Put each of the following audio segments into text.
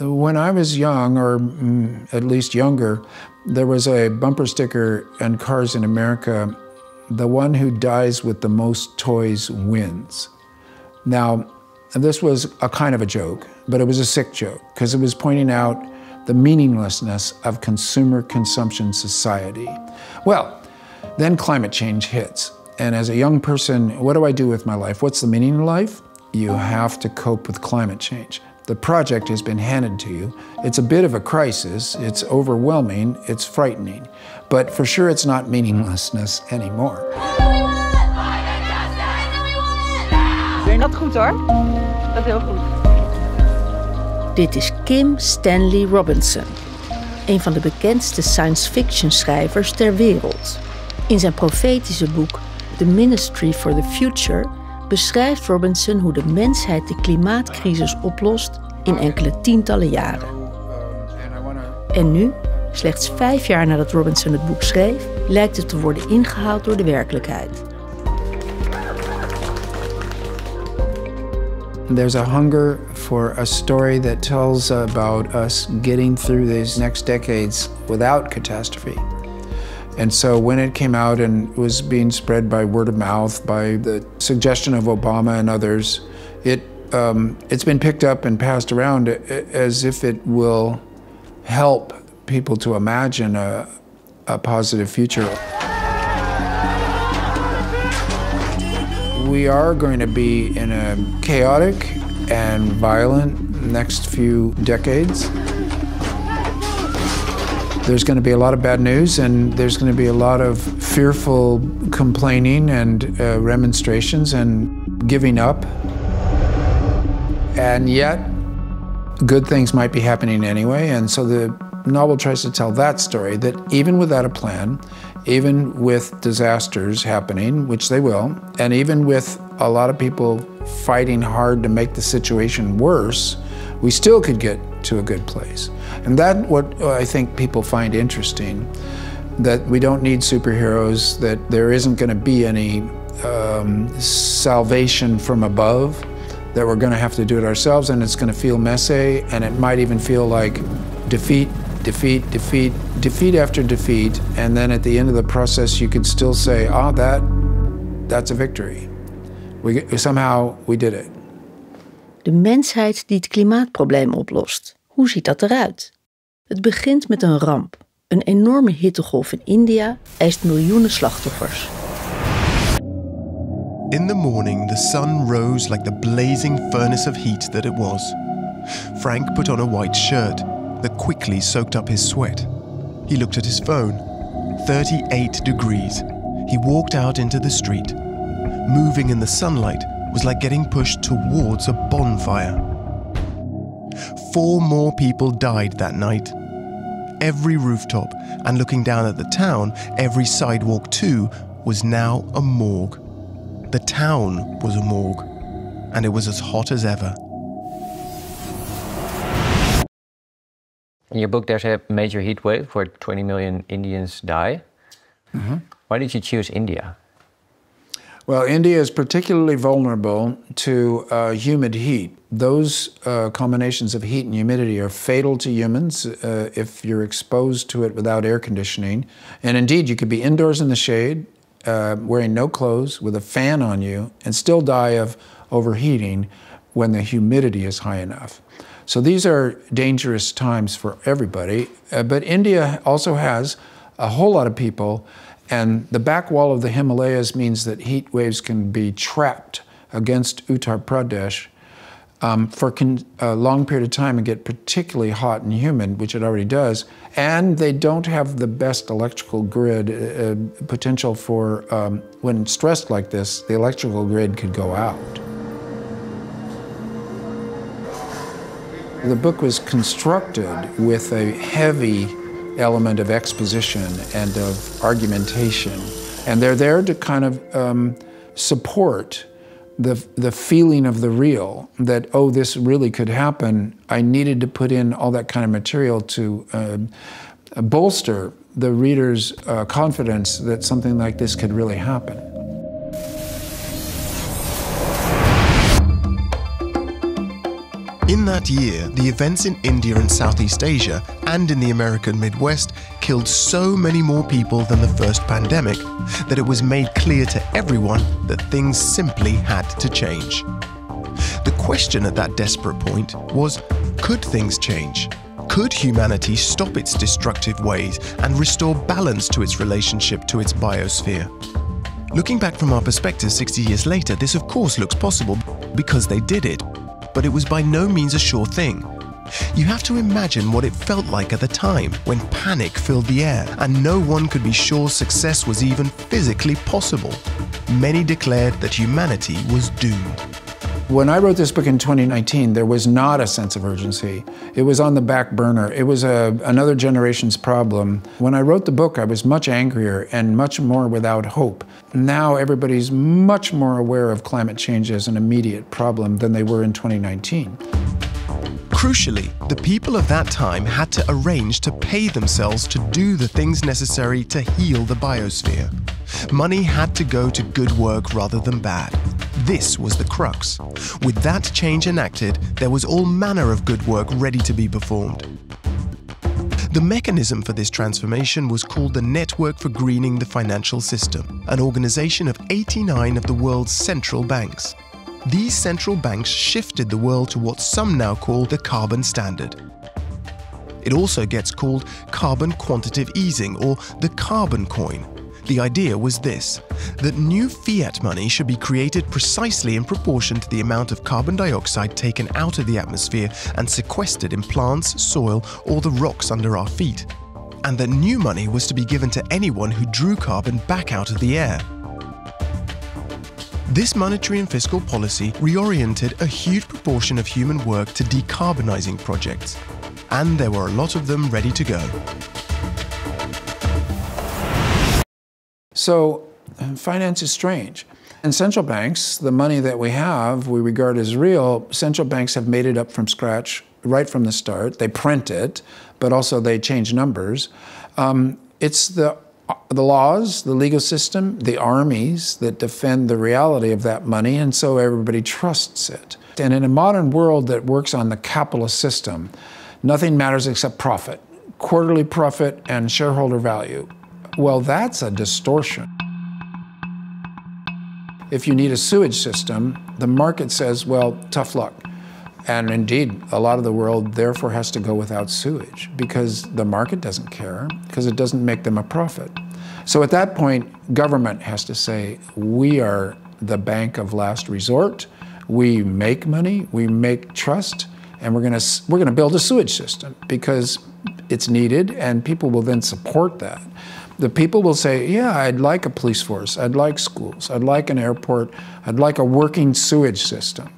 When I was young, or at least younger, there was a bumper sticker on cars in America, "The one who dies with the most toys wins." Now, this was a kind of a joke, but it was a sick joke, because it was pointing out the meaninglessness of consumer consumption society. Well, then climate change hits. And as a young person, what do I do with my life? What's the meaning of life? You have to cope with climate change. The project has been handed to you. It's a bit of a crisis. It's overwhelming. It's frightening. But for sure, it's not meaninglessness anymore. Dat goed hoor. Dat heel goed. Dit is Kim Stanley Robinson, een van de bekendste science fiction schrijvers ter wereld. In zijn profetische boek The Ministry for the Future beschrijft Robinson hoe de mensheid de klimaatcrisis oplost in enkele tientallen jaren. En nu, slechts 5 jaar nadat Robinson het boek schreef, lijkt het te worden ingehaald door de werkelijkheid. There's a hunger for a story that tells about us getting through these next decades without catastrophe. And so when it came out and was being spread by word of mouth, by the suggestion of Obama and others, it's been picked up and passed around as if it will help people to imagine a positive future. We are going to be in a chaotic and violent next few decades. There's going to be a lot of bad news, and there's going to be a lot of fearful complaining and remonstrations and giving up. And yet, good things might be happening anyway, and so the novel tries to tell that story, that even without a plan, even with disasters happening, which they will, and even with a lot of people fighting hard to make the situation worse, we still could get to a good place. And that's what I think people find interesting, that we don't need superheroes, that there isn't going to be any salvation from above, that we're going to have to do it ourselves, and it's going to feel messy, and it might even feel like defeat, defeat, defeat, defeat after defeat, and then at the end of the process you could still say, ah, that's a victory. Somehow we did it. De mensheid die het klimaatprobleem oplost. Hoe ziet dat eruit? Het begint met een ramp. Een enorme hittegolf in India eist miljoenen slachtoffers. In the morning the sun rose like the blazing furnace of heat that it was. Frank put on a white shirt that quickly soaked up his sweat. He looked at his phone. 38 degrees. He walked out into the street. Moving in the sunlight was like getting pushed towards a bonfire. 4 more people died that night. Every rooftop, and looking down at the town, every sidewalk too, was now a morgue. The town was a morgue, and it was as hot as ever. In your book, there's a major heat wave where 20 million Indians die. Mm-hmm. Why did you choose India? Well, India is particularly vulnerable to humid heat. Those combinations of heat and humidity are fatal to humans if you're exposed to it without air conditioning. And indeed, you could be indoors in the shade, wearing no clothes, with a fan on you, and still die of overheating when the humidity is high enough. So these are dangerous times for everybody. But India also has a whole lot of people, and the back wall of the Himalayas means that heat waves can be trapped against Uttar Pradesh for a long period of time and get particularly hot and humid, which it already does. And they don't have the best electrical grid potential for, when stressed like this, the electrical grid could go out. The book was constructed with a heavy element of exposition and of argumentation. And they're there to kind of support the feeling of the real, that, oh, this really could happen. I needed to put in all that kind of material to bolster the reader's confidence that something like this could really happen. In that year, the events in India and Southeast Asia and in the American Midwest killed so many more people than the first pandemic that it was made clear to everyone that things simply had to change. The question at that desperate point was, could things change? Could humanity stop its destructive ways and restore balance to its relationship to its biosphere? Looking back from our perspective 60 years later, this of course looks possible because they did it, but it was by no means a sure thing. You have to imagine what it felt like at the time when panic filled the air and no one could be sure success was even physically possible. Many declared that humanity was doomed. When I wrote this book in 2019, there was not a sense of urgency. It was on the back burner. It was another generation's problem. When I wrote the book, I was much angrier and much more without hope. Now everybody's much more aware of climate change as an immediate problem than they were in 2019. Crucially, the people of that time had to arrange to pay themselves to do the things necessary to heal the biosphere. Money had to go to good work rather than bad. This was the crux. With that change enacted, there was all manner of good work ready to be performed. The mechanism for this transformation was called the Network for Greening the Financial System, an organization of 89 of the world's central banks. These central banks shifted the world to what some now call the carbon standard. It also gets called carbon quantitative easing or the carbon coin. The idea was this, that new fiat money should be created precisely in proportion to the amount of carbon dioxide taken out of the atmosphere and sequestered in plants, soil, or the rocks under our feet. And that new money was to be given to anyone who drew carbon back out of the air. This monetary and fiscal policy reoriented a huge proportion of human work to decarbonizing projects. And there were a lot of them ready to go. So finance is strange. And central banks, the money that we have, we regard as real. Central banks have made it up from scratch right from the start. They print it, but also they change numbers. It's the laws, the legal system, the armies that defend the reality of that money, and so everybody trusts it. And in a modern world that works on the capitalist system, nothing matters except profit, quarterly profit and shareholder value. Well, that's a distortion. If you need a sewage system, the market says, well, tough luck. And indeed, a lot of the world therefore has to go without sewage because the market doesn't care, because it doesn't make them a profit. So at that point, government has to say, we are the bank of last resort. We make money, we make trust, and we're gonna build a sewage system because it's needed, and people will then support that. The people will say, yeah, I'd like a police force, I'd like schools, I'd like an airport, I'd like a working sewage system.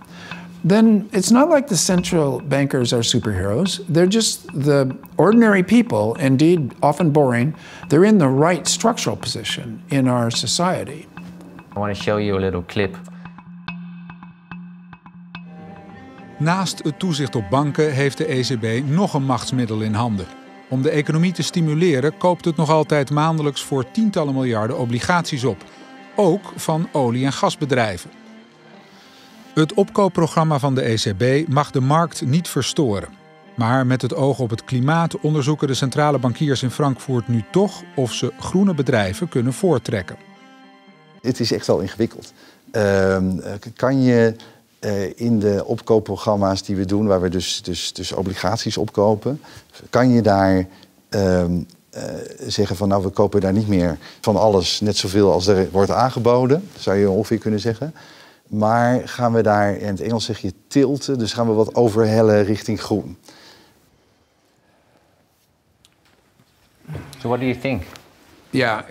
Then it's not like the central bankers are superheroes. They're just the ordinary people, indeed often boring. They're in the right structural position in our society. I want to show you a little clip. Naast het toezicht op banken heeft de ECB nog een machtsmiddel in handen. Om de economie te stimuleren koopt het nog altijd maandelijks voor tientallen miljarden obligaties op. Ook van olie- en gasbedrijven. Het opkoopprogramma van de ECB mag de markt niet verstoren. Maar met het oog op het klimaat onderzoeken de centrale bankiers in Frankfurt nu toch of ze groene bedrijven kunnen voortrekken. Het is echt wel ingewikkeld. Kan je in de opkoopprogramma's die we doen, waar we dus obligaties opkopen, kan je daar zeggen van nou, we kopen daar niet meer van alles net zoveel als er wordt aangeboden, zou je ongeveer kunnen zeggen. Maar gaan we daar, in het Engels zeg je tilten, dus gaan we wat overhellen richting groen. So what do you think? Yeah,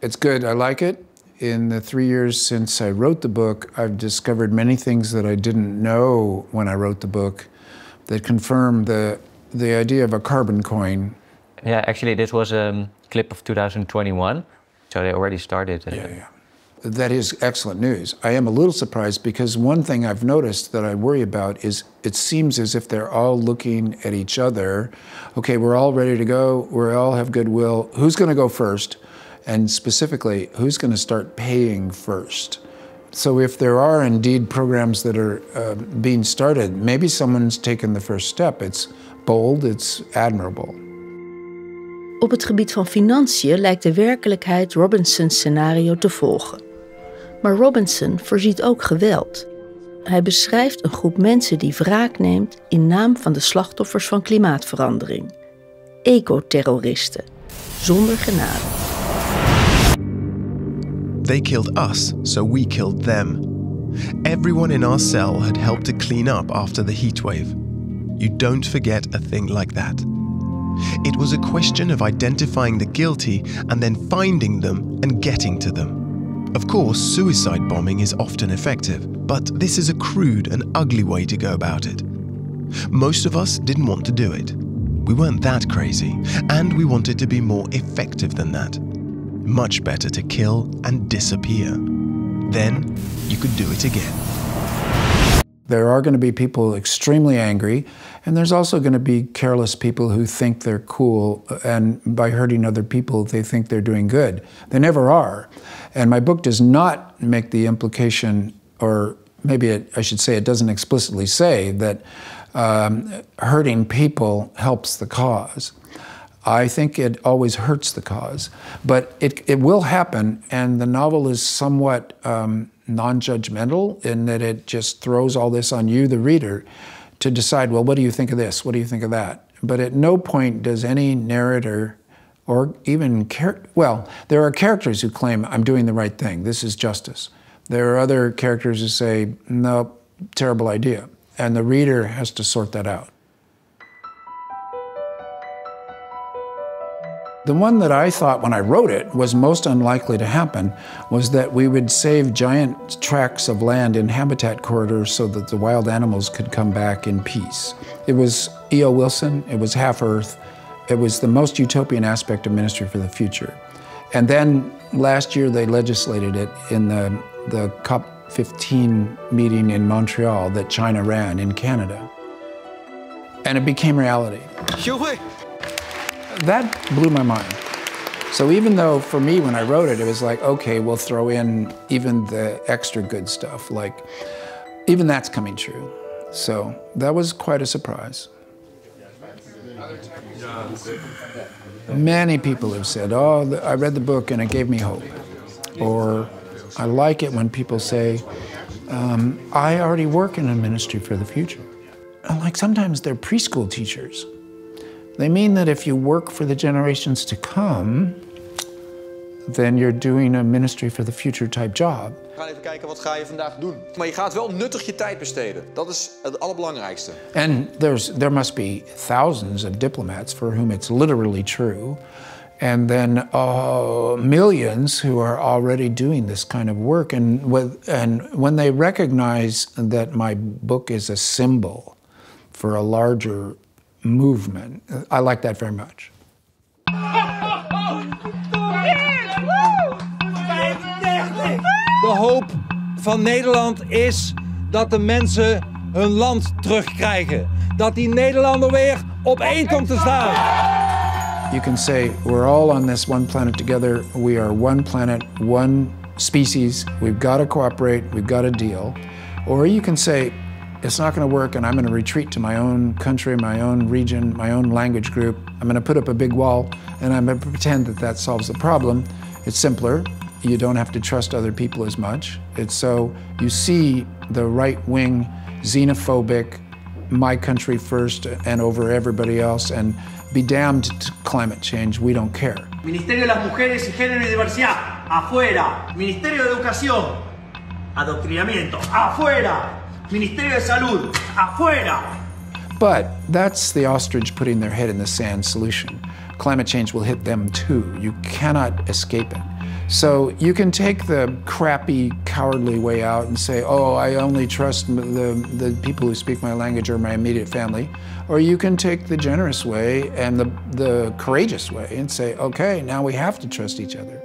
it's good. I like it. In the 3 years since I wrote the book, I've discovered many things that I didn't know when I wrote the book that confirm the idea of a carbon coin. Yeah, actually this was a clip of 2021, so they already started. Yeah. That is excellent news. I am a little surprised because one thing I've noticed that I worry about is it seems as if they're all looking at each other. Okay, we're all ready to go, we all have goodwill, who's gonna go first? And specifically, who's going to start paying first? So if there are indeed programs that are being started, maybe someone's taken the first step. It's bold, it's admirable. Op het gebied van financiën lijkt de werkelijkheid Robinson's scenario te volgen. Maar Robinson voorziet ook geweld. Hij beschrijft een groep mensen die wraak neemt in naam van de slachtoffers van klimaatverandering. Ecoterroristen, zonder genade. They killed us, so we killed them. Everyone in our cell had helped to clean up after the heatwave. You don't forget a thing like that. It was a question of identifying the guilty and then finding them and getting to them. Of course, suicide bombing is often effective, but this is a crude and ugly way to go about it. Most of us didn't want to do it. We weren't that crazy, and we wanted to be more effective than that. Much better to kill and disappear. Then you could do it again. There are going to be people extremely angry, and there's also going to be careless people who think they're cool, and by hurting other people, they think they're doing good. They never are. And my book does not make the implication, or maybe I should say it doesn't explicitly say, that hurting people helps the cause. I think it always hurts the cause, but it will happen, and the novel is somewhat non-judgmental in that it just throws all this on you, the reader, to decide, well, what do you think of this? What do you think of that? But at no point does any narrator or even, well, there are characters who claim, I'm doing the right thing, this is justice. There are other characters who say, no, terrible idea, and the reader has to sort that out. The one that I thought when I wrote it was most unlikely to happen was that we would save giant tracts of land in habitat corridors so that the wild animals could come back in peace. It was E.O. Wilson, it was Half Earth, it was the most utopian aspect of Ministry for the Future. And then last year they legislated it in the COP15 meeting in Montreal that China ran in Canada. And it became reality. That blew my mind. So even though for me when I wrote it, it was like, okay, we'll throw in even the extra good stuff, like even that's coming true. So that was quite a surprise. Many people have said, oh, I read the book and it gave me hope. Or I like it when people say, I already work in a ministry for the future. Like sometimes they're preschool teachers. They mean that if you work for the generations to come, then you're doing a ministry for the future type job. We gaan even kijken wat ga je vandaag doen. Maar je gaat wel nuttig je tijd besteden. Dat is het allerbelangrijkste. And there must be thousands of diplomats for whom it's literally true, and then millions who are already doing this kind of work. And when they recognize that my book is a symbol for a larger movement. I like that very much. De hoop van Nederland is dat de mensen hun land terugkrijgen. Dat die Nederlander weer op één komt te staan. You can say we're all on this one planet together. We are one planet, one species. We've got to cooperate. We've got to deal. Or you can say it's not going to work, and I'm going to retreat to my own country, my own region, my own language group. I'm going to put up a big wall, and I'm going to pretend that that solves the problem. It's simpler. You don't have to trust other people as much. It's so you see the right-wing, xenophobic, my country first and over everybody else, and be damned to climate change, we don't care. Ministerio de las Mujeres y Género y Diversidad, afuera. Ministerio de Educación, adoctrinamiento, afuera. Ministerio de Salud, afuera. But that's the ostrich putting their head in the sand solution. Climate change will hit them too. You cannot escape it. So you can take the crappy, cowardly way out and say, oh, I only trust the people who speak my language or my immediate family. Or you can take the generous way and the courageous way and say, okay, now we have to trust each other.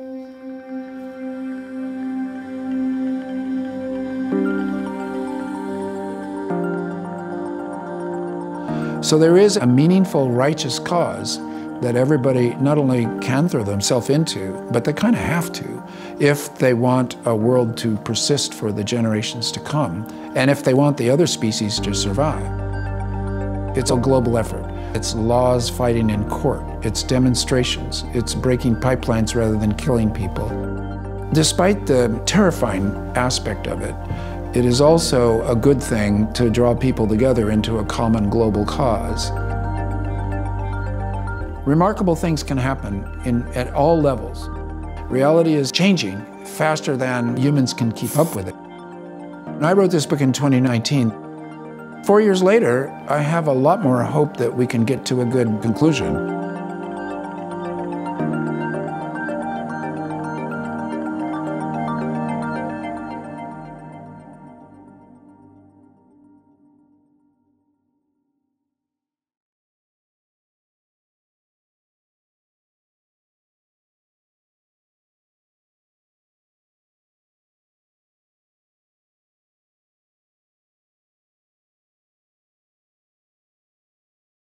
So there is a meaningful, righteous cause that everybody not only can throw themselves into, but they kind of have to if they want a world to persist for the generations to come, and if they want the other species to survive. It's a global effort. It's laws fighting in court. It's demonstrations. It's breaking pipelines rather than killing people. Despite the terrifying aspect of it, it is also a good thing to draw people together into a common global cause. Remarkable things can happen at all levels. Reality is changing faster than humans can keep up with it. And I wrote this book in 2019. 4 years later, I have a lot more hope that we can get to a good conclusion.